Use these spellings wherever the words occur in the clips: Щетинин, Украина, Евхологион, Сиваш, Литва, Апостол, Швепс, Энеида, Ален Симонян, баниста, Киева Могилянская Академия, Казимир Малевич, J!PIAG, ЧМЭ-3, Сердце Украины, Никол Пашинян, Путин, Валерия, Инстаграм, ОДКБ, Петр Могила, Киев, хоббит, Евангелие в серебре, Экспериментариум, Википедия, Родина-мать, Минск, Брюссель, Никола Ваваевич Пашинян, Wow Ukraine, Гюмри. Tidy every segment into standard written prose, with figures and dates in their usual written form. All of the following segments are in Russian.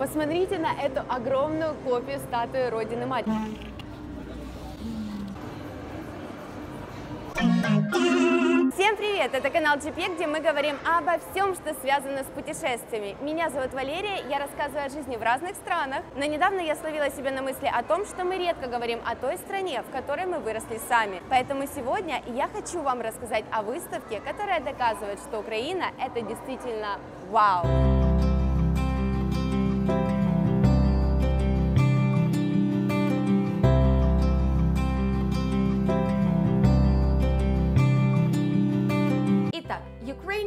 Посмотрите на эту огромную копию статуи Родины-мать. Всем привет! Это канал J!PIAG, где мы говорим обо всем, что связано с путешествиями. Меня зовут Валерия, я рассказываю о жизни в разных странах, но недавно я словила себя на мысли о том, что мы редко говорим о той стране, в которой мы выросли сами. Поэтому сегодня я хочу вам рассказать о выставке, которая доказывает, что Украина – это действительно вау!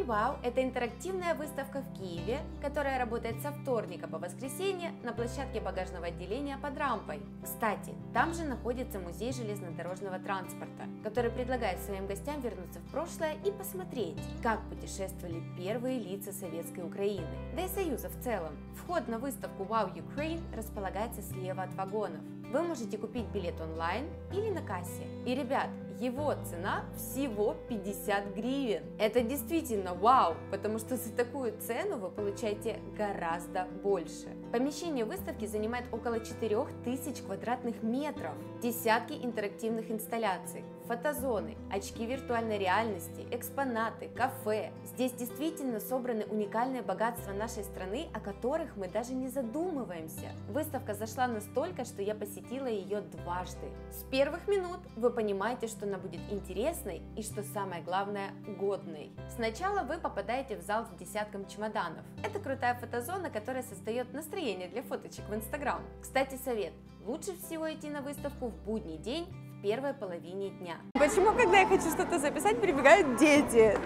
Wow – это интерактивная выставка в Киеве, которая работает со вторника по воскресенье на площадке багажного отделения под рампой. Кстати, там же находится музей железнодорожного транспорта, который предлагает своим гостям вернуться в прошлое и посмотреть, как путешествовали первые лица советской Украины, да и Союза в целом. Вход на выставку Wow Ukraine располагается слева от вагонов. Вы можете купить билет онлайн или на кассе. И, ребят, его цена всего 50 гривен. Это действительно вау, потому что за такую цену вы получаете гораздо больше. Помещение выставки занимает около 4000 квадратных метров, десятки интерактивных инсталляций, фотозоны, очки виртуальной реальности, экспонаты, кафе. Здесь действительно собраны уникальные богатства нашей страны, о которых мы даже не задумываемся. Выставка зашла настолько, что я посетила ее дважды. С первых минут вы понимаете, что она будет интересной и, что самое главное, годной. Сначала вы попадаете в зал с десятком чемоданов. Это крутая фотозона, которая создает настроение для фоточек в Инстаграм. Кстати, совет. Лучше всего идти на выставку в будний день, в первой половине дня. Почему, когда я хочу что-то записать, прибегают дети?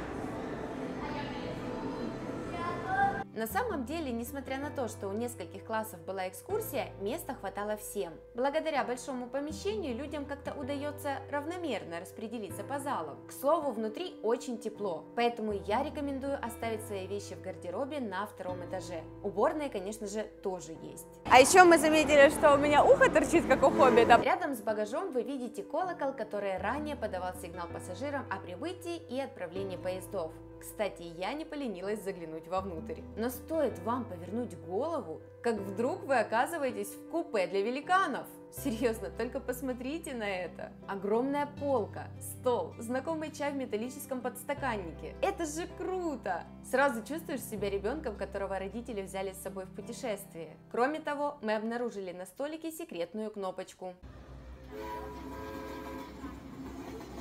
На самом деле, несмотря на то, что у нескольких классов была экскурсия, места хватало всем. Благодаря большому помещению людям как-то удается равномерно распределиться по залам. К слову, внутри очень тепло, поэтому я рекомендую оставить свои вещи в гардеробе на втором этаже. Уборные, конечно же, тоже есть. А еще мы заметили, что у меня ухо торчит, как у хоббита. Рядом с багажом вы видите колокол, который ранее подавал сигнал пассажирам о прибытии и отправлении поездов. Кстати, я не поленилась заглянуть вовнутрь. Но стоит вам повернуть голову, как вдруг вы оказываетесь в купе для великанов. Серьезно, только посмотрите на это. Огромная полка, стол, знакомый чай в металлическом подстаканнике. Это же круто! Сразу чувствуешь себя ребенком, которого родители взяли с собой в путешествие. Кроме того, мы обнаружили на столике секретную кнопочку.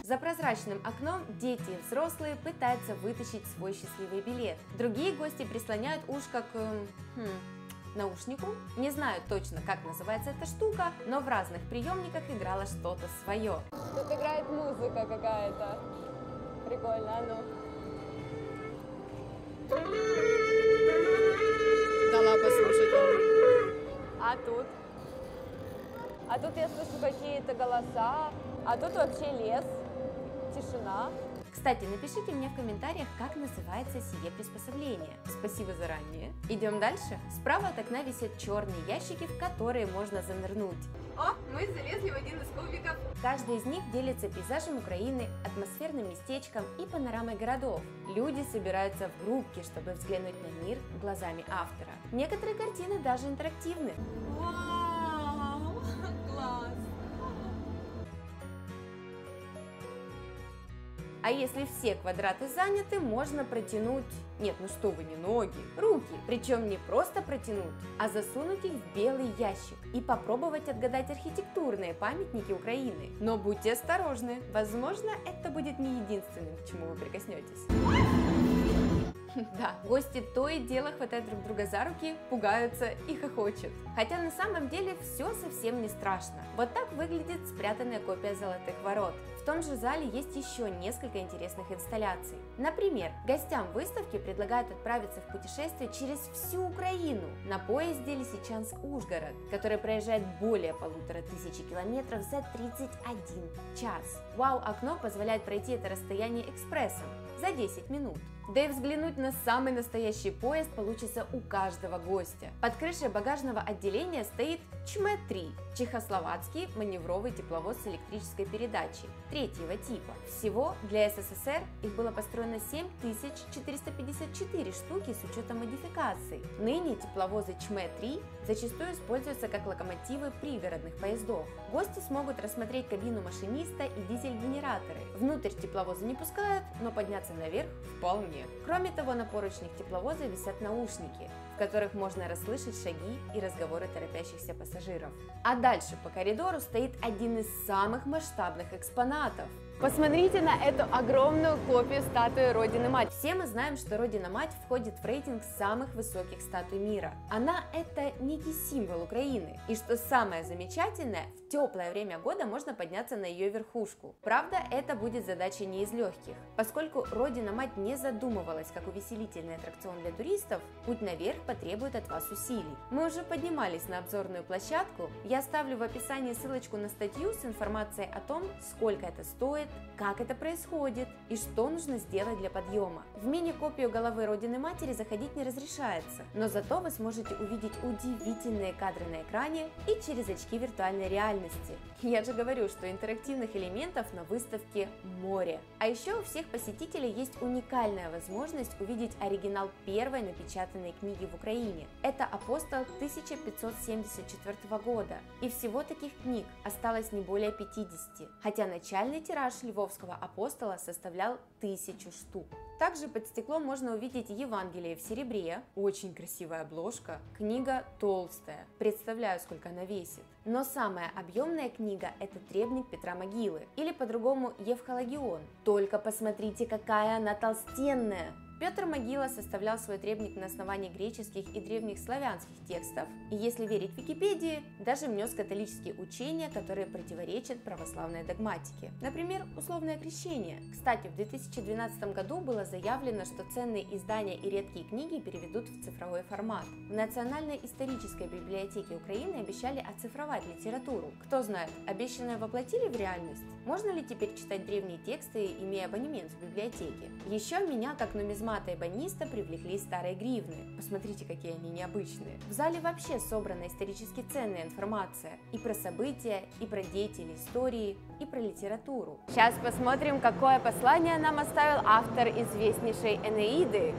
За прозрачным окном дети и взрослые пытаются вытащить свой счастливый билет. Другие гости прислоняют ушко к наушнику. Не знаю точно, как называется эта штука, но в разных приемниках играла что-то свое. Тут играет музыка какая-то. Прикольно, а ну. Дала послушать. А тут? А тут я слышу какие-то голоса, а тут вообще лес. Тишина. Кстати, напишите мне в комментариях, как называется сие приспособление. Спасибо заранее. Идем дальше. Справа от окна висят черные ящики, в которые можно занырнуть. О, мы залезли в один из кубиков. Каждый из них делится пейзажем Украины, атмосферным местечком и панорамой городов. Люди собираются в группки, чтобы взглянуть на мир глазами автора. Некоторые картины даже интерактивны. Вау, класс! А если все квадраты заняты, можно протянуть, нет, ну что вы, не ноги, руки. Причем не просто протянуть, а засунуть их в белый ящик и попробовать отгадать архитектурные памятники Украины. Но будьте осторожны, возможно, это будет не единственным, к чему вы прикоснетесь. Да, гости то и дело хватают друг друга за руки, пугаются и хохочут. Хотя на самом деле все совсем не страшно. Вот так выглядит спрятанная копия Золотых ворот. В том же зале есть еще несколько интересных инсталляций. Например, гостям выставки предлагают отправиться в путешествие через всю Украину на поезде Лисичанск-Ужгород, который проезжает более 1500 километров за 31 час. Вау-окно позволяет пройти это расстояние экспрессом за 10 минут. Да и взглянуть на самый настоящий поезд получится у каждого гостя. Под крышей багажного отделения стоит ЧМЭ-3 – чехословацкий маневровый тепловоз с электрической передачей третьего типа. Всего для СССР их было построено 7454 штуки с учетом модификаций. Ныне тепловозы ЧМЭ-3 зачастую используются как локомотивы пригородных поездов. Гости смогут рассмотреть кабину машиниста и дизель-генераторы. Внутрь тепловоза не пускают, но подняться наверх вполне. Кроме того, на поручнях тепловоза висят наушники, в которых можно расслышать шаги и разговоры торопящихся пассажиров. А дальше по коридору стоит один из самых масштабных экспонатов. Посмотрите на эту огромную копию статуи Родины-мать. Все мы знаем, что Родина-мать входит в рейтинг самых высоких статуй мира. Она – это некий символ Украины. И что самое замечательное, в теплое время года можно подняться на ее верхушку. Правда, это будет задача не из легких. Поскольку Родина-мать не задумывалась как увеселительный аттракцион для туристов, путь наверх потребует от вас усилий. Мы уже поднимались на обзорную площадку. Я оставлю в описании ссылочку на статью с информацией о том, сколько это стоит, как это происходит и что нужно сделать для подъема. В мини-копию головы Родины-матери заходить не разрешается, но зато вы сможете увидеть удивительные кадры на экране и через очки виртуальной реальности. Я же говорю, что интерактивных элементов на выставке море. А еще у всех посетителей есть уникальная возможность увидеть оригинал первой напечатанной книги в Украине. Это «Апостол» 1574 года. И всего таких книг осталось не более 50, хотя начальный тираж львовского «Апостола» составлял 1000 штук. Также под стеклом можно увидеть «Евангелие в серебре», очень красивая обложка, книга толстая, представляю, сколько она весит. Но самая объемная книга – это требник Петра Могилы, или по-другому «Евхологион». Только посмотрите, какая она толстенная! Петр Могила составлял свой требник на основании греческих и древних славянских текстов, и, если верить Википедии, даже внес католические учения, которые противоречат православной догматике. Например, условное крещение. Кстати, в 2012 году было заявлено, что ценные издания и редкие книги переведут в цифровой формат. В Национальной исторической библиотеке Украины обещали оцифровать литературу. Кто знает, обещанное воплотили в реальность? Можно ли теперь читать древние тексты, имея абонемент в библиотеке? Еще меня, как нумизматика и баниста, привлекли старые гривны. Посмотрите, какие они необычные. В зале вообще собрана исторически ценная информация. И про события, и про деятелей истории, и про литературу. Сейчас посмотрим, какое послание нам оставил автор известнейшей Энеиды.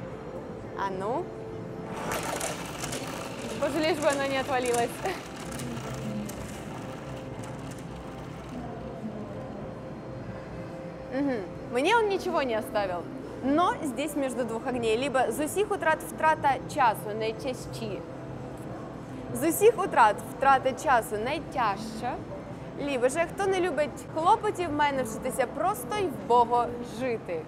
А ну? Боже, лишь бы оно не отвалилось. Мне он ничего не оставил. Но здесь между двух огней, либо з усіх утрат втрата часу найтяжчі, з усіх утрат втрата часу найтяжча, либо же хто не любить хлопотів, має навчитися просто й вбого жити.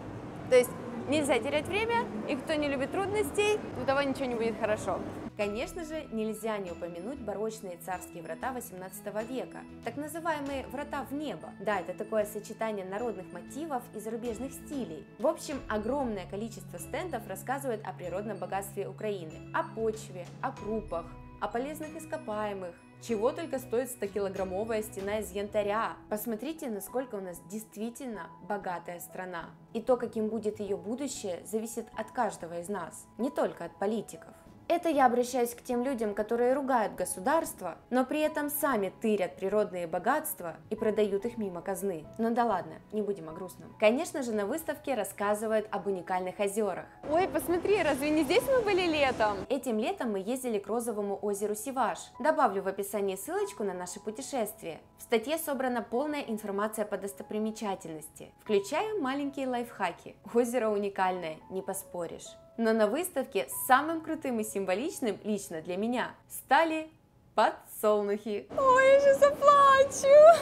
Тобто нельзя терять время, и кто не любит трудностей, у того ничего не будет хорошо. Конечно же, нельзя не упомянуть барочные царские врата 18 века, так называемые «врата в небо». Да, это такое сочетание народных мотивов и зарубежных стилей. В общем, огромное количество стендов рассказывает о природном богатстве Украины, о почве, о крупах, о полезных ископаемых. Чего только стоит 100-килограммовая стена из янтаря. Посмотрите, насколько у нас действительно богатая страна. И то, каким будет ее будущее, зависит от каждого из нас, не только от политиков. Это я обращаюсь к тем людям, которые ругают государство, но при этом сами тырят природные богатства и продают их мимо казны. Ну да ладно, не будем о грустном. Конечно же, на выставке рассказывают об уникальных озерах. Ой, посмотри, разве не здесь мы были летом? Этим летом мы ездили к розовому озеру Сиваш. Добавлю в описании ссылочку на наше путешествие. В статье собрана полная информация по достопримечательности, включая маленькие лайфхаки. Озеро уникальное, не поспоришь. Но на выставке самым крутым и символичным лично для меня стали подсолнухи. Ой, я же заплачу!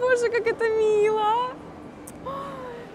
Боже, как это мило!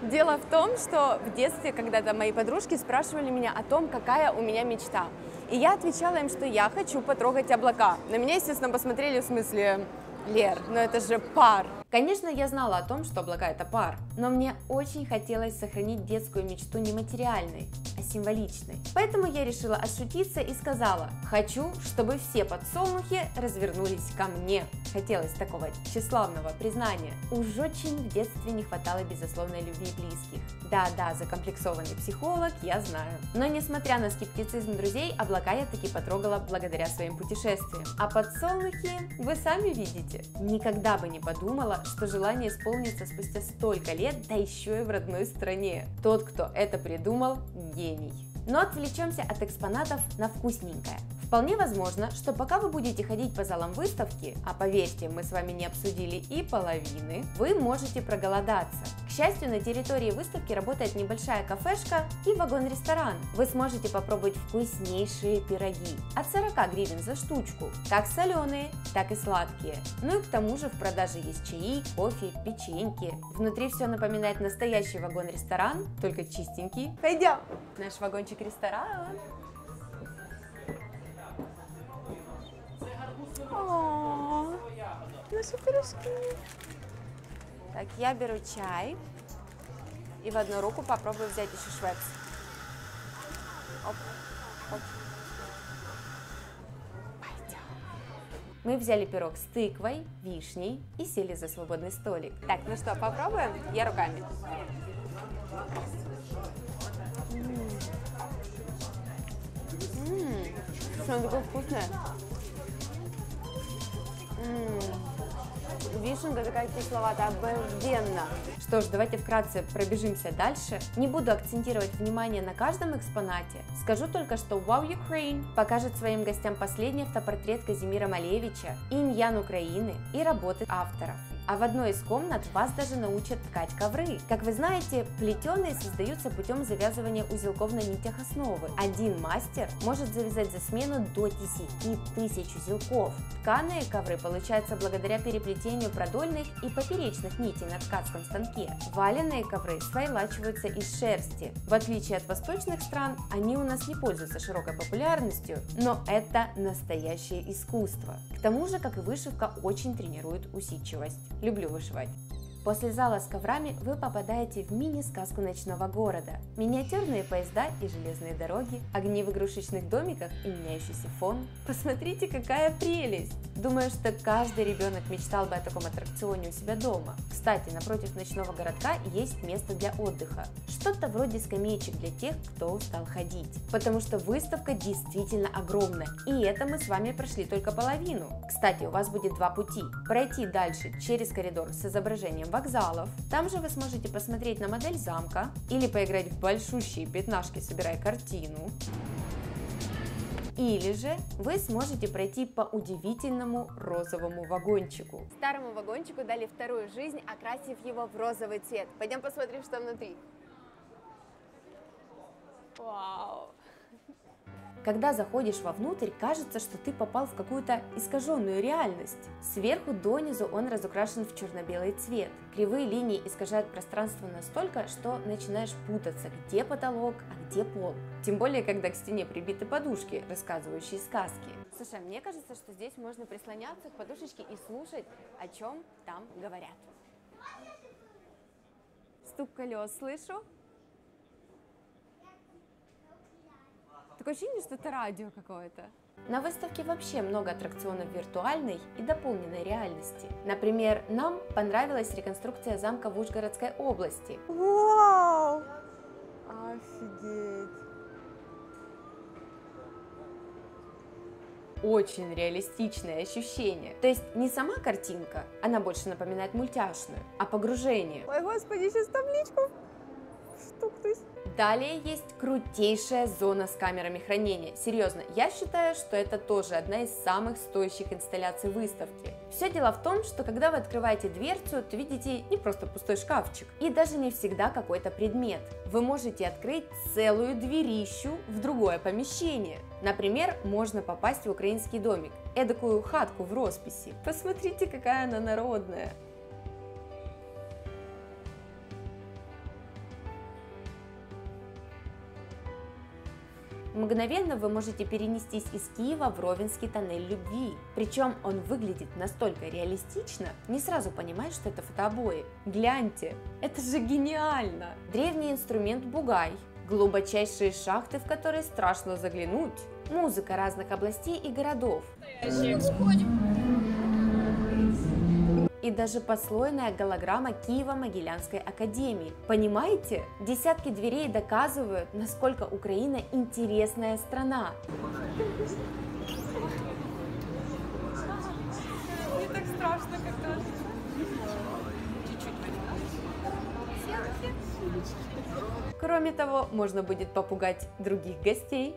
Дело в том, что в детстве когда-то мои подружки спрашивали меня о том, какая у меня мечта. И я отвечала им, что я хочу потрогать облака. На меня, естественно, посмотрели в смысле: Лер, но это же пар. Конечно, я знала о том, что облагает опар, но мне очень хотелось сохранить детскую мечту не материальной, а символичной. Поэтому я решила отшутиться и сказала: хочу, чтобы все подсолнухи развернулись ко мне. Хотелось такого тщеславного признания. Уж очень в детстве не хватало безусловной любви близких. Да-да, закомплексованный психолог, я знаю. Но несмотря на скептицизм друзей, облака я таки потрогала благодаря своим путешествиям. А подсолнухи вы сами видите. Никогда бы не подумала, что желание исполнится спустя столько лет, да еще и в родной стране. Тот, кто это придумал, гений. Но отвлечемся от экспонатов на вкусненькое. Вполне возможно, что пока вы будете ходить по залам выставки, а поверьте, мы с вами не обсудили и половины, вы можете проголодаться. К счастью, на территории выставки работает небольшая кафешка и вагон-ресторан. Вы сможете попробовать вкуснейшие пироги от 40 гривен за штучку, как соленые, так и сладкие. Ну и к тому же в продаже есть чаи, кофе, печеньки. Внутри все напоминает настоящий вагон-ресторан, только чистенький. Пойдем! Наш вагончик-ресторан! О, наши пирожки. Так, я беру чай и в одну руку попробую взять еще швепс. Оп, оп. Пойдем. Мы взяли пирог с тыквой, вишней и сели за свободный столик. Так, ну что, попробуем? Я руками. Что-то такое вкусное. Вишенка такая кисловатая, обалденно. Что ж, давайте вкратце пробежимся дальше. Не буду акцентировать внимание на каждом экспонате. Скажу только, что Wow Ukraine покажет своим гостям последний автопортрет Казимира Малевича, иньян Украины и работы авторов. А в одной из комнат вас даже научат ткать ковры. Как вы знаете, плетеные создаются путем завязывания узелков на нитях основы. Один мастер может завязать за смену до 10 000 узелков. Тканые ковры получаются благодаря переплетению продольных и поперечных нитей на ткацком станке. Валенные ковры свайлачиваются из шерсти. В отличие от восточных стран, они у нас не пользуются широкой популярностью, но это настоящее искусство. К тому же, как и вышивка, очень тренирует усидчивость. Люблю вышивать. После зала с коврами вы попадаете в мини-сказку ночного города. Миниатюрные поезда и железные дороги, огни в игрушечных домиках и меняющийся фон. Посмотрите, какая прелесть! Думаю, что каждый ребенок мечтал бы о таком аттракционе у себя дома. Кстати, напротив ночного городка есть место для отдыха. Что-то вроде скамеечек для тех, кто устал ходить. Потому что выставка действительно огромна, и это мы с вами прошли только половину. Кстати, у вас будет два пути. Пройти дальше через коридор с изображением вокзалов. Там же вы сможете посмотреть на модель замка или поиграть в большущие пятнашки, собирая картину. Или же вы сможете пройти по удивительному розовому вагончику. Старому вагончику дали вторую жизнь, окрасив его в розовый цвет. Пойдем посмотрим, что внутри. Вау! Когда заходишь вовнутрь, кажется, что ты попал в какую-то искаженную реальность. Сверху донизу он разукрашен в черно-белый цвет. Кривые линии искажают пространство настолько, что начинаешь путаться, где потолок, а где пол. Тем более, когда к стене прибиты подушки, рассказывающие сказки. Слушай, мне кажется, что здесь можно прислоняться к подушечке и слушать, о чем там говорят. Стук колес слышу. Такое ощущение, что это радио какое-то. На выставке вообще много аттракционов виртуальной и дополненной реальности. Например, нам понравилась реконструкция замка в Ужгородской области. Вау! Офигеть! Очень реалистичное ощущение. То есть не сама картинка, она больше напоминает мультяшную, а погружение. Ой, господи, сейчас табличку. Далее есть крутейшая зона с камерами хранения. Серьезно, я считаю, что это тоже одна из самых стоящих инсталляций выставки. Все дело в том, что когда вы открываете дверцу, то видите не просто пустой шкафчик и даже не всегда какой-то предмет. Вы можете открыть целую дверищу в другое помещение. Например, можно попасть в украинский домик, эдакую хатку в росписи. Посмотрите, какая она народная. Мгновенно вы можете перенестись из Киева в Ровенский тоннель любви. Причем он выглядит настолько реалистично, не сразу понимаешь, что это фотообои. Гляньте, это же гениально! Древний инструмент бугай, глубочайшие шахты, в которые страшно заглянуть, музыка разных областей и городов. И даже послойная голограмма Киева Могилянской Академии. Понимаете? Десятки дверей доказывают, насколько Украина интересная страна. Мне так страшно, когда... Чуть-чуть. Кроме того, можно будет попугать других гостей.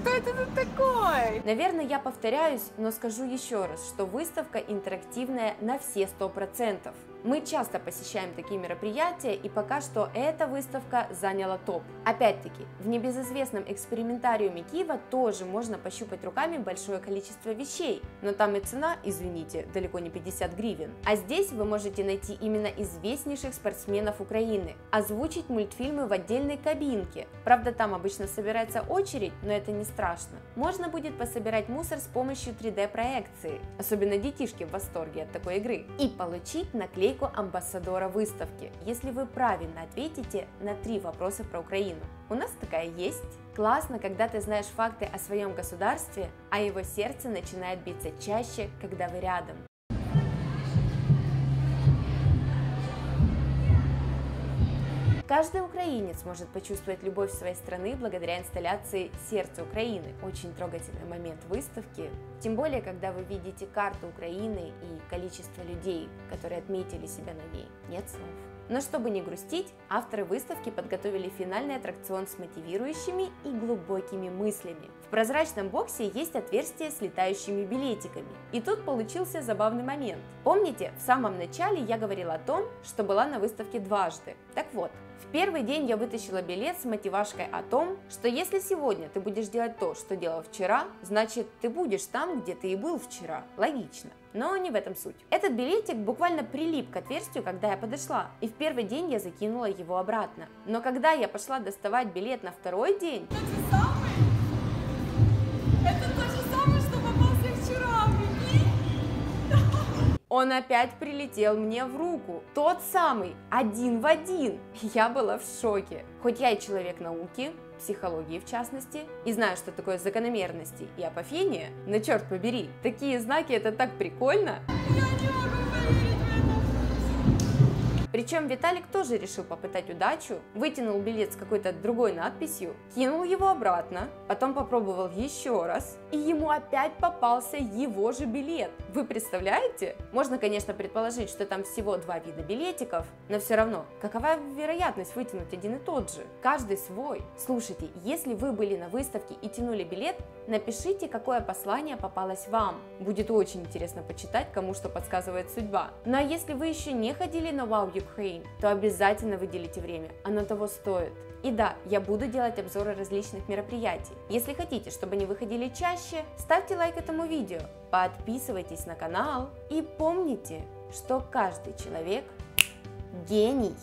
Кто это тут такой? Наверное, я повторяюсь, но скажу еще раз, что выставка интерактивная на все 100%. Мы часто посещаем такие мероприятия, и пока что эта выставка заняла топ. Опять-таки, в небезызвестном экспериментариуме Киева тоже можно пощупать руками большое количество вещей, но там и цена, извините, далеко не 50 гривен. А здесь вы можете найти именно известнейших спортсменов Украины, озвучить мультфильмы в отдельной кабинке. Правда, там обычно собирается очередь, но это не страшно. Можно будет пособирать мусор с помощью 3D-проекции, особенно детишки в восторге от такой игры, и получить наклейку амбассадора выставки, если вы правильно ответите на 3 вопроса про Украину. У нас такая есть. Классно, когда ты знаешь факты о своем государстве, а его сердце начинает биться чаще, когда вы рядом. Каждый украинец может почувствовать любовь своей страны благодаря инсталляции «Сердце Украины». Очень трогательный момент выставки, тем более, когда вы видите карту Украины и количество людей, которые отметили себя на ней. Нет слов. Но чтобы не грустить, авторы выставки подготовили финальный аттракцион с мотивирующими и глубокими мыслями. В прозрачном боксе есть отверстие с летающими билетиками. И тут получился забавный момент. Помните, в самом начале я говорила о том, что была на выставке дважды. Так вот, в первый день я вытащила билет с мотивашкой о том, что если сегодня ты будешь делать то, что делал вчера, значит ты будешь там, где ты и был вчера. Логично. Но не в этом суть. Этот билетик буквально прилип к отверстию, когда я подошла, и в первый день я закинула его обратно. Но когда я пошла доставать билет на второй день... Это то же самое, что попался вчера, прикинь? Он опять прилетел мне в руку. Тот самый, один в один. Я была в шоке. Хоть я и человек науки, психологии в частности, и знаю, что такое закономерности и апофения, но черт побери, такие знаки — это так прикольно. Я не могу поверить в это. Причем Виталик тоже решил попытать удачу, вытянул билет с какой-то другой надписью, кинул его обратно, потом попробовал еще раз, и ему опять попался его же билет. Вы представляете? Можно, конечно, предположить, что там всего 2 вида билетиков, но все равно, какова вероятность вытянуть один и тот же? Каждый свой. Слушайте, если вы были на выставке и тянули билет, напишите, какое послание попалось вам. Будет очень интересно почитать, кому что подсказывает судьба. Ну а если вы еще не ходили на Wow Ukraine, то обязательно выделите время, оно того стоит. И да, я буду делать обзоры различных мероприятий. Если хотите, чтобы они выходили чаще, ставьте лайк этому видео, подписывайтесь на канал и помните, что каждый человек – гений.